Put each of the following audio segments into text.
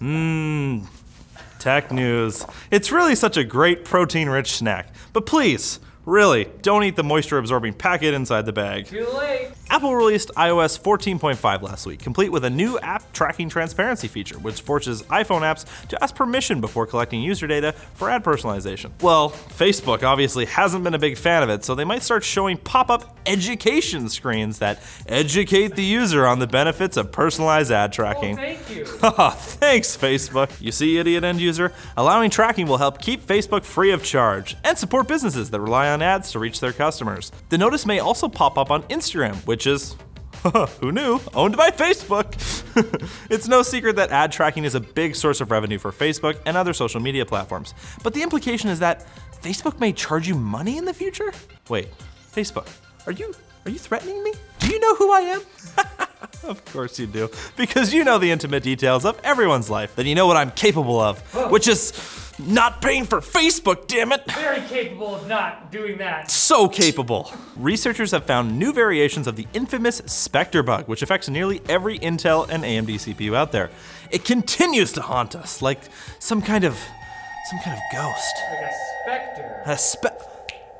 Tech news. It's really such a great protein-rich snack. But please, really, don't eat the moisture-absorbing packet inside the bag. Too late. Apple released iOS 14.5 last week, complete with a new app tracking transparency feature, which forces iPhone apps to ask permission before collecting user data for ad personalization. Well, Facebook obviously hasn't been a big fan of it, so they might start showing pop-up education screens that educate the user on the benefits of personalized ad tracking. Oh, thank you. Thanks, Facebook. You see, idiot end user, allowing tracking will help keep Facebook free of charge and support businesses that rely on ads to reach their customers. The notice may also pop up on Instagram, which is, who knew, owned by Facebook. It's no secret that ad tracking is a big source of revenue for Facebook and other social media platforms, but the implication is that Facebook may charge you money in the future? Wait, Facebook, are you threatening me? Do you know who I am? Of course you do, because you know the intimate details of everyone's life, then you know what I'm capable of, which is not paying for Facebook, damn it! Very capable of not doing that. So capable. Researchers have found new variations of the infamous Spectre bug, which affects nearly every Intel and AMD CPU out there. It continues to haunt us like some kind of ghost. Like a specter.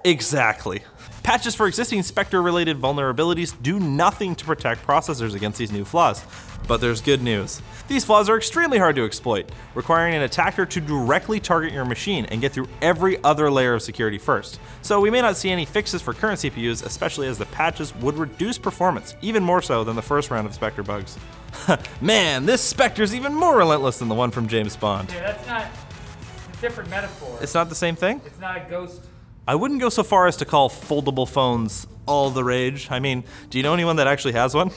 Exactly. Patches for existing Spectre-related vulnerabilities do nothing to protect processors against these new flaws. But there's good news. These flaws are extremely hard to exploit, requiring an attacker to directly target your machine and get through every other layer of security first. So we may not see any fixes for current CPUs, especially as the patches would reduce performance, even more so than the first round of Spectre bugs. Man, this Spectre's even more relentless than the one from James Bond. Yeah, that's not, it's a different metaphor. It's not the same thing? It's not a ghost. I wouldn't go so far as to call foldable phones all the rage. I mean, do you know anyone that actually has one?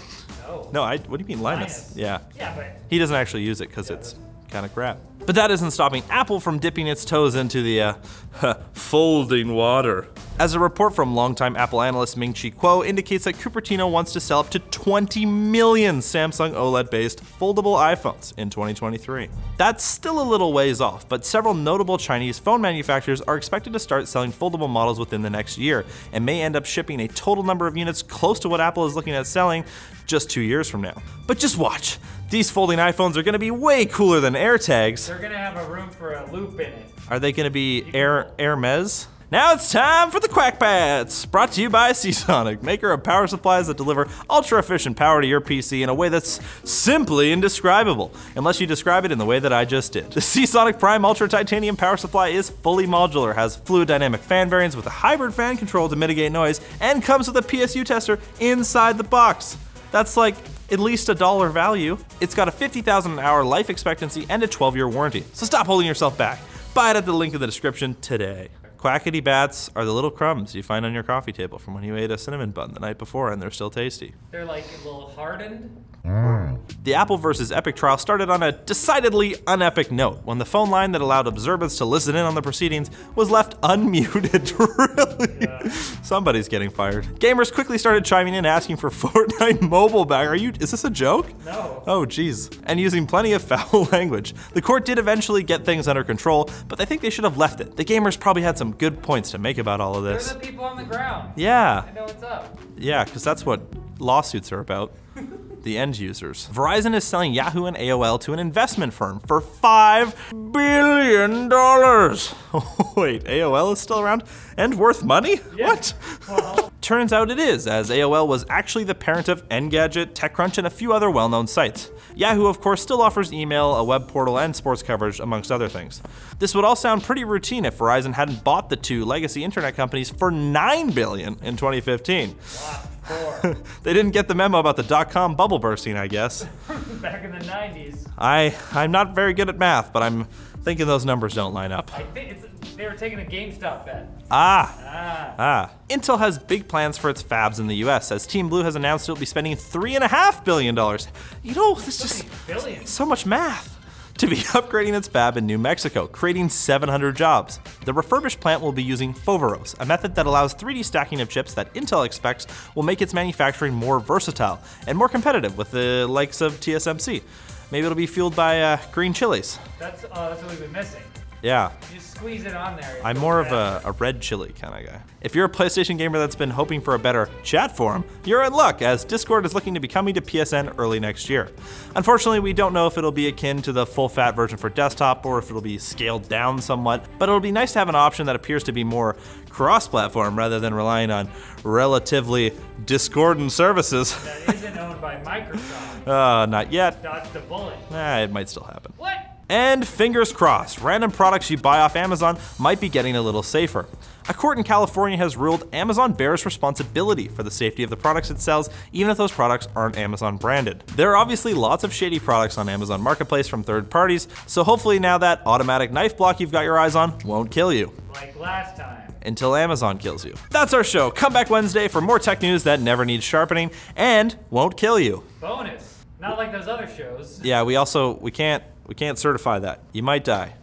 No. No, what do you mean, Linus? Yeah. Yeah, but he doesn't actually use it because it's kind of crap. But that isn't stopping Apple from dipping its toes into the folding water. As a report from longtime Apple analyst Ming-Chi Kuo indicates that Cupertino wants to sell up to 20 million Samsung OLED-based foldable iPhones in 2023. That's still a little ways off, but several notable Chinese phone manufacturers are expected to start selling foldable models within the next year and may end up shipping a total number of units close to what Apple is looking at selling just 2 years from now. But just watch. These folding iPhones are going to be way cooler than AirTags. They're going to have a room for a loop in it. Are they going to be Hermes? Now it's time for the Quack Pads, brought to you by Seasonic, maker of power supplies that deliver ultra-efficient power to your PC in a way that's simply indescribable, unless you describe it in the way that I just did. The Seasonic Prime Ultra Titanium power supply is fully modular, has fluid dynamic fan variants with a hybrid fan control to mitigate noise, and comes with a PSU tester inside the box. That's like at least $1 value. It's got a 50,000 hour life expectancy and a 12-year warranty. So stop holding yourself back. Buy it at the link in the description today. Quackety bats are the little crumbs you find on your coffee table from when you ate a cinnamon bun the night before and they're still tasty. They're like a little hardened. The Apple versus Epic trial started on a decidedly unepic note when the phone line that allowed observants to listen in on the proceedings was left unmuted. Really? Yeah. Somebody's getting fired. Gamers quickly started chiming in asking for Fortnite Mobile back. Is this a joke? No. Oh geez. And using plenty of foul language. The court did eventually get things under control, but I think they should have left it. The gamers probably had some good points to make about all of this. They're the people on the ground. Yeah. I know what's up. Yeah, because that's what lawsuits are about. The end users. Verizon is selling Yahoo and AOL to an investment firm for $5 billion. Oh, wait, AOL is still around and worth money? Yeah. What? Well. Turns out it is, as AOL was actually the parent of Engadget, TechCrunch, and a few other well-known sites. Yahoo, of course, still offers email, a web portal, and sports coverage, amongst other things. This would all sound pretty routine if Verizon hadn't bought the two legacy internet companies for $9 billion in 2015. Wow. They didn't get the memo about the dot-com bubble bursting, I guess. Back in the 90s. I'm not very good at math, but I'm thinking those numbers don't line up. I think they were taking a GameStop bet. Intel has big plans for its fabs in the US, as Team Blue has announced it'll be spending $3.5 billion. You know, this is just so much math. To be upgrading its fab in New Mexico, creating 700 jobs. The refurbished plant will be using Foveros, a method that allows 3D stacking of chips that Intel expects will make its manufacturing more versatile and more competitive with the likes of TSMC. Maybe it'll be fueled by green chilies. That's what we've been missing. Yeah. You just squeeze it on there. I'm more of a red chili kind of guy. If you're a PlayStation gamer that's been hoping for a better chat forum, you're in luck, as Discord is looking to be coming to PSN early next year. Unfortunately, we don't know if it'll be akin to the full-fat version for desktop or if it'll be scaled down somewhat, but it'll be nice to have an option that appears to be more cross-platform rather than relying on relatively discordant services. That isn't owned by Microsoft. Not yet. Dodge the bullet. Nah, it might still happen. What? And fingers crossed, random products you buy off Amazon might be getting a little safer. A court in California has ruled Amazon bears responsibility for the safety of the products it sells, even if those products aren't Amazon branded. There are obviously lots of shady products on Amazon Marketplace from third parties, so hopefully now that automatic knife block you've got your eyes on won't kill you. Like last time. Until Amazon kills you. That's our show. Come back Wednesday for more tech news that never needs sharpening and won't kill you. Bonus. Not like those other shows. Yeah, we can't certify that. You might die.